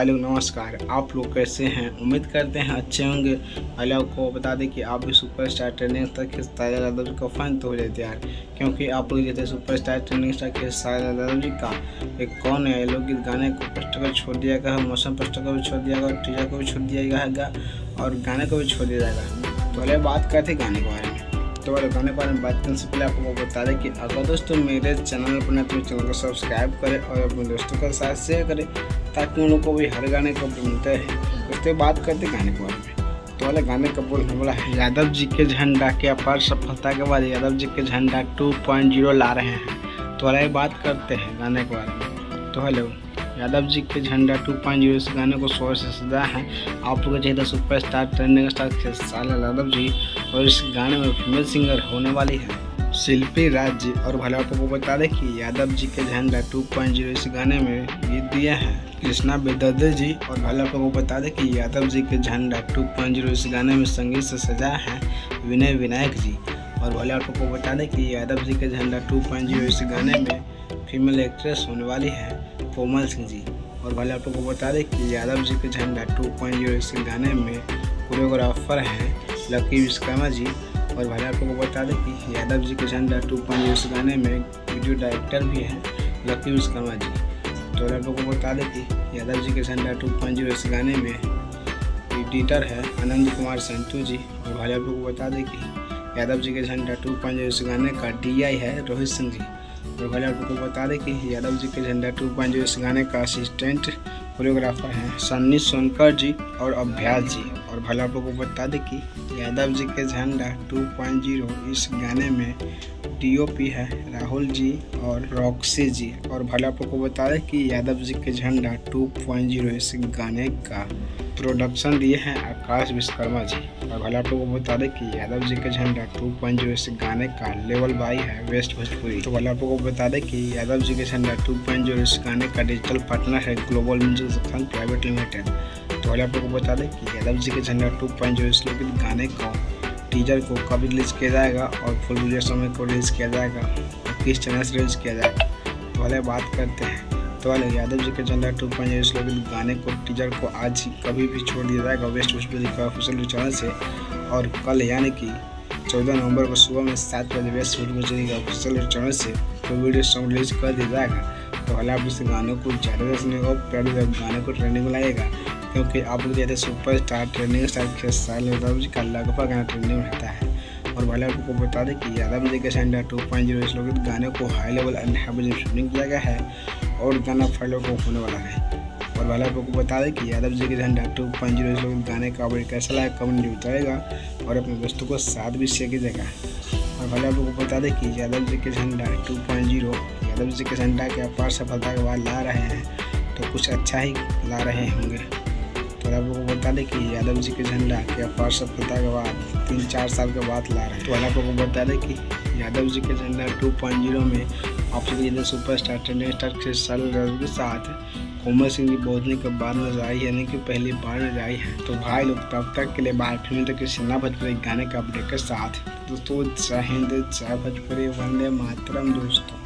Hello नमस्कार, आप लोग कैसे हैं? उम्मीद करते हैं अच्छे होंगे। पहले आपको बता दें कि आप भी सुपरस्टार ट्रेनिंग स्टार के साथ यादव जी का फैन तो हो जाते यार, क्योंकि आप लोग जैसे सुपरस्टार ट्रेनिंग स्टार के साथ यादव जी का एक कौन है लोकगीत गाने को पोस्टर को छोड़ दिया गया है, मौसम पोस्टर को भी छोड़ दिया गया, टीजर को भी छोड़ दिया जाएगा और गाने को भी छोड़ दिया जाएगा। तो अरे बात करते गाने के बारे में। तो वाले गाने के बारे में बात करने से पहले आपको बता दें कि अगर दोस्तों मेरे चैनल पर ना तो चैनल को सब्सक्राइब करें और अपने दोस्तों के साथ शेयर करें ताकि उन लोगों को भी हर गाने का मिलता है। उससे बात करते गाने के बारे में। तो वाले गाने का बोल बोला यादव जी के झंडा के अपार सफलता के बाद यादव जी के झंडा 2.0 ला रहे हैं। तो वाले बात करते हैं गाने के बारे में। तो हेलो यादव जी के झंडा 2.0 इस गाने को शोर से सजा है। आप लोग चाहिए सुपरस्टार ट्रेंडिंग स्टार के साल यादव जी और इस गाने में फीमेल सिंगर होने वाली है शिल्पी राज जी। और भले आप लोगों को बता दें कि यादव जी के झंडा 2.0 इस गाने में गीत दिया है कृष्णा बेदे जी। और भले आप लोगों को बता दें कि यादव जी के झंडा 2.0 इस गाने में संगीत से सजा है विनय विनायक जी। और भले आप लोगों को बता दें कि यादव जी के झंडा 2.0 इस गाने में फीमेल एक्ट्रेस होने वाली है फॉर्मल सिंह जी। और भले आप लोगों को बता दें कि यादव जी के झंडा 2.0 इस गाने में कोरियोग्राफर हैं लकी विष्कर्मा जी। और भले आप लोगों को बता दें कि यादव जी के झंडा 2.0 इस गाने में वीडियो डायरेक्टर भी हैं लकी विष्कर्मा जी। तो आप लोगों को बता दें कि यादव जी के झंडा 2.0 इस गाने में एडिटर है आनंद कुमार सन्तू जी। और भले आप लोगों को बता दें कि यादव जी के झंडा 2.0 इस गाने का DI है रोहित सिंह जी। और भले आप लोगों को बता दें कि यादव जी के झंडा 2.0 इस गाने का असिस्टेंट कोरियोग्राफर हैं सनी शनकर जी और अभ्यास जी। और भले आप लोगों को बता दें कि यादव जी के झंडा 2.0 इस गाने में DOP है राहुल जी और रौक्सी जी। और भले आप लोगों को बता दें कि यादव जी के झंडा 2.0 इस गाने का प्रोडक्शन दिए हैं आकाश विश्वकर्मा जी। और भले आप लोगों को बता दें कि यादव जी के झंडा 2.0 इस गाने का लेवल बाई है वेस्ट भोजपुरी। तो भले आप लोगों को बता दें कि यादव जी के झंडा 2.0 इस गाने का डिजिटल पार्टनर है ग्लोबल म्यूजिक प्राइवेट लिमिटेड। तो भले आप लोगों को बता दें कि यादव जी के झंडा 2.0 इस गाने का टीजर को कब रिलीज़ किया जाएगा और फुल वीडियो समय को रिलीज़ किया जाएगा और किस चैनल से रिलीज़ किया जाएगा। तो वाले बात करते हैं। तो वाले यादव जी के झंडा 2.0 इस गाने को टीजर को आज कभी भी छोड़ दिया जाएगा वेस्ट भोजपुरी का ऑफिशियल चैनल से। और कल यानी कि 14 नवंबर को सुबह में 7 बजे वेस्ट भोजपुरी का ऑफिशियल चैनल से फुल वीडियो सॉन्ग रिलीज कर दिया जाएगा। तो वाले आप इस गाने को ज़्यादा सुने और प्यार गाने को ट्रेंडिंग में लाएगा, क्योंकि आप लोग जैसे सुपरस्टार ट्रेंडिंग स्टार के साथ यादव जी का लगभग गाना ट्रेंडिंग में रहता है। और भले आपको बता दें कि यादव जी के झंडा 2.0 इस लोग गाने को high level and high budget shooting किया गया है और गाना फैलो को होने वाला है। और भले आपको बता दें कि यादव जी के झंडा 2.0 इस लोग गाने का अपडेट कैसा लगा कमेंट में बताएगा और अपने दोस्तों को साथ भी शेयर कीजिएगा। और भले आपको बता दें कि यादव जी के झंडा 2.0 यादव जी के झंडा के अपार सफलता के बाद ला रहे हैं, तो कुछ अच्छा ही ला रहे होंगे। तो आप लोगों को बता दें कि यादव जी के झंडा के अपार सफलता के बाद 3-4 साल के बाद ला रहे हैं। तो आप लोगों को बता दें कि यादव जी के झंडा 2.0 में आप सभी जैसे सुपरस्टार ट्रेंडिंग स्टार के साथ फॉर्मल सिंह जी पहुँचने के बाद नजर आई, यानी कि पहली बार नजर आई है। तो भाई लोग तब तक के लिए बाहर फिल्म तक कृष्णा भोजपुरी गाने का अपडेट के साथ दोस्तों, जय हिंद, जय भोजपुरी, वंदे मातरम दोस्तों।